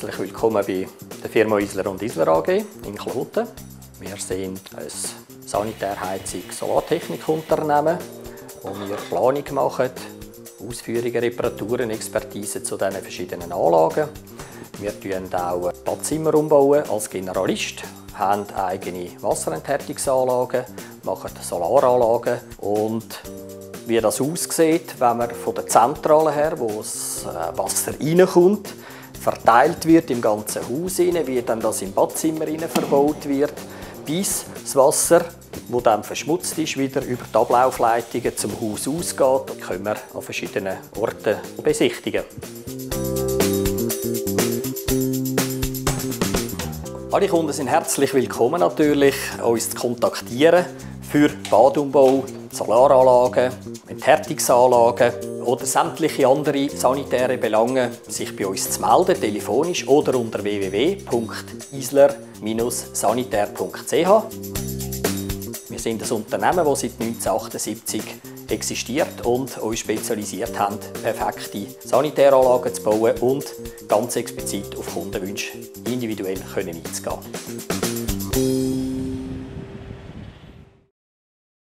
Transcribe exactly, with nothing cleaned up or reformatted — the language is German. Herzlich willkommen bei der Firma Isler und Isler A G in Kloten. Wir sind ein Sanitär-Heizung-Solartechnikunternehmen, wo wir Planung machen, Ausführungen, Reparaturen, Expertise zu diesen verschiedenen Anlagen. Wir bauen auch Badzimmer umbauen als Generalist, haben eigene Wasserentherrtungsanlagen, machen Solaranlagen und wie das aussieht, wenn man von der Zentrale her, wo das Wasser reinkommt, verteilt wird im ganzen Haus, rein, wie dann das im Badzimmer rein verbaut wird, bis das Wasser, das dann verschmutzt ist, wieder über die Ablaufleitungen zum Haus ausgeht. Das können wir an verschiedenen Orten besichtigen. Alle Kunden sind herzlich willkommen, natürlich, uns zu kontaktieren für Badumbau, Solaranlagen, Enthärtungsanlagen oder sämtliche andere sanitäre Belange, sich bei uns zu melden, telefonisch oder unter w w w punkt isler strich sanitaer punkt c h. Wir sind ein Unternehmen, das seit neunzehnhundertachtundsiebzig existiert und uns spezialisiert haben, perfekte Sanitäranlagen zu bauen und ganz explizit auf Kundenwünsche individuell einzugehen.